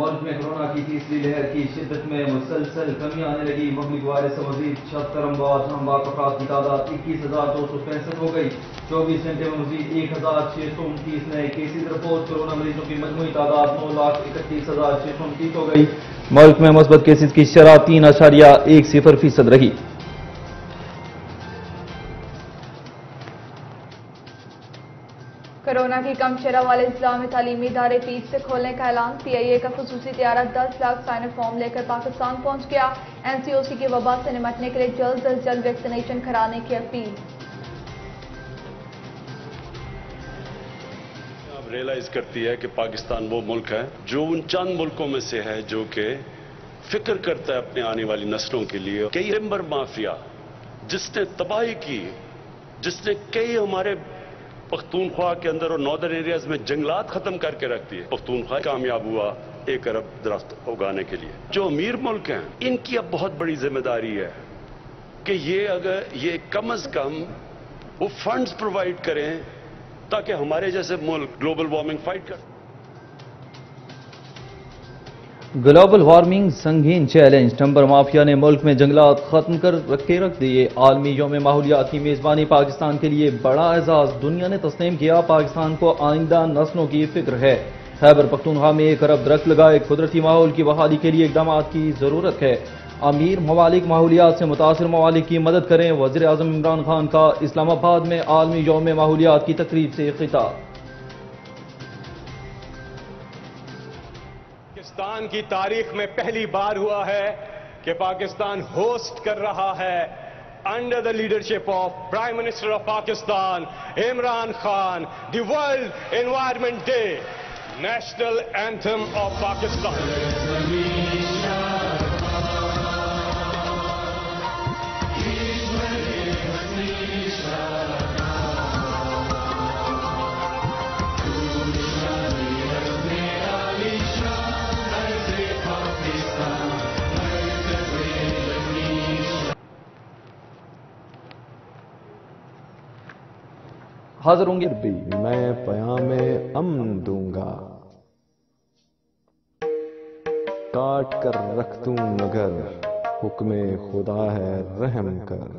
मुल्क में कोरोना की तीसरी लहर की शिद्दत में मुसलसल कमी आने लगी। मुख्तलिफ वायरस से मजीद 76 अफराद की तादाद 21,265 हो गई। 24 घंटे में मजीद 1,629 नए केसेज रिपोर्ट। कोरोना मरीजों की मजमूई तादाद 9,31,629 हो गई। मुल्क में मुस्बत केसेज की शरह 3.10% रही। कोरोना की कम शरह वाले जिला में तालीमी इदारे फिर से खोलने का ऐलान। PIA का खसूसी तैयारा 10 लाख साइन अप फॉर्म लेकर पाकिस्तान पहुंच गया। NCOC की वबा से निपटने के लिए जल्द से जल्द वैक्सीनेशन कराने की अपील। आप रियलाइज करती है कि पाकिस्तान वो मुल्क है जो उन चंद मुल्कों में से है जो कि फिक्र करता है अपने आने वाली नस्लों के लिए। कई मेंबर माफिया जिसने तबाही की, जिसने कई हमारे पख्तूनख्वा के अंदर और नॉर्दर्न एरियाज में जंगलात खत्म करके रखती है। पख्तूनख्वा कामयाब हुआ 1 अरब दरख्त उगाने के लिए। जो अमीर मुल्क हैं इनकी अब बहुत बड़ी जिम्मेदारी है कि ये कम से कम वो फंड्स प्रोवाइड करें ताकि हमारे जैसे मुल्क ग्लोबल वार्मिंग फाइट कर। ग्लोबल वार्मिंग संगीन चैलेंज। टिम्बर माफिया ने मुल्क में जंगलात खत्म कर रख दिए। आलमी योम माहौलियात की मेजबानी पाकिस्तान के लिए बड़ा एजाज। दुनिया ने तस्लीम किया पाकिस्तान को आइंदा नस्लों की फिक्र है। खैबर पख्तूनख्वा में 1 अरब दरख्त लगाए। कुदरती माहौल की बहाली के लिए इकदाम की जरूरत है। अमीर ममालिक माहौलियात से मुतासर ममालिक की मदद करें। वज़ीर आज़म इमरान खान का इस्लामाबाद में आलमी योम माहौलियात की तकरीब से खिताब। पाकिस्तान की तारीख में पहली बार हुआ है कि पाकिस्तान होस्ट कर रहा है under the leadership of prime minister of Pakistan Imran Khan the world environment day national anthem of Pakistan. हाजिर होंगे भी मैं प्याम अमन दूंगा, काट कर रख दूं मगर हुक्मे खुदा है रहम कर।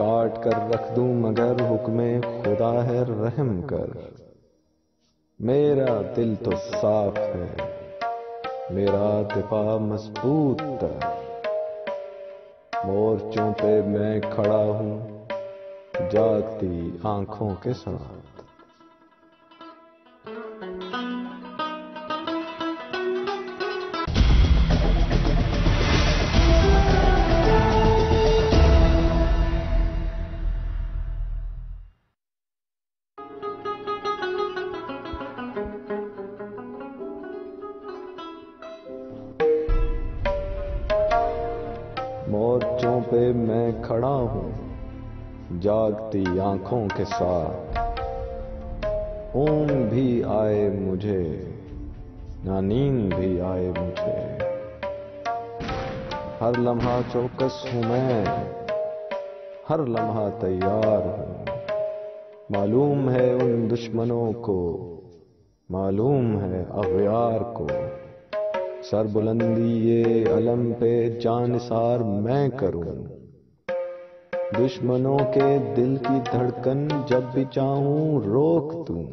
काट कर रख दूं मगर हुक्मे खुदा है रहम कर। मेरा दिल तो साफ है, मेरा दिफा मजबूत है। मोर्चों पे मैं खड़ा हूं जागती आंखों के साथ। मोर्चों पे मैं खड़ा हूं जागती आंखों के साथ। ऊन भी आए मुझे ना नींद भी आए मुझे। हर लम्हा चौकस हूं मैं, हर लम्हा तैयार हूं। मालूम है उन दुश्मनों को, मालूम है अगयार को। सर बुलंदी ये अलम पे जानसार मैं करूं। दुश्मनों के दिल की धड़कन जब भी चाहूं रोक दूं।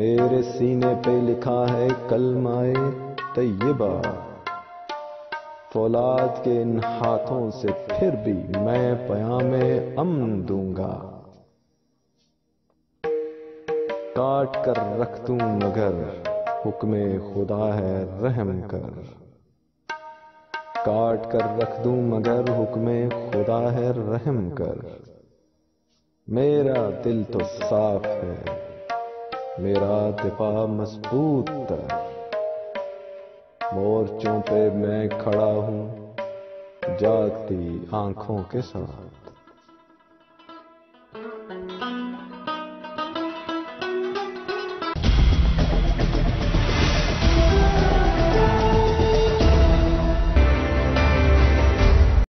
मेरे सीने पे लिखा है कलमाए तय्यबा। फौलाद के इन हाथों से फिर भी मैं पयामे अमन दूंगा। काट कर रख दूं मगर हुक्मे खुदा है रहम कर। काट कर रख दूं मगर हुक्मे खुदा है रहम कर। मेरा दिल तो साफ है, मेरा दिफा मजबूत है। मोर्चों पे मैं खड़ा हूं जागती आंखों के साथ।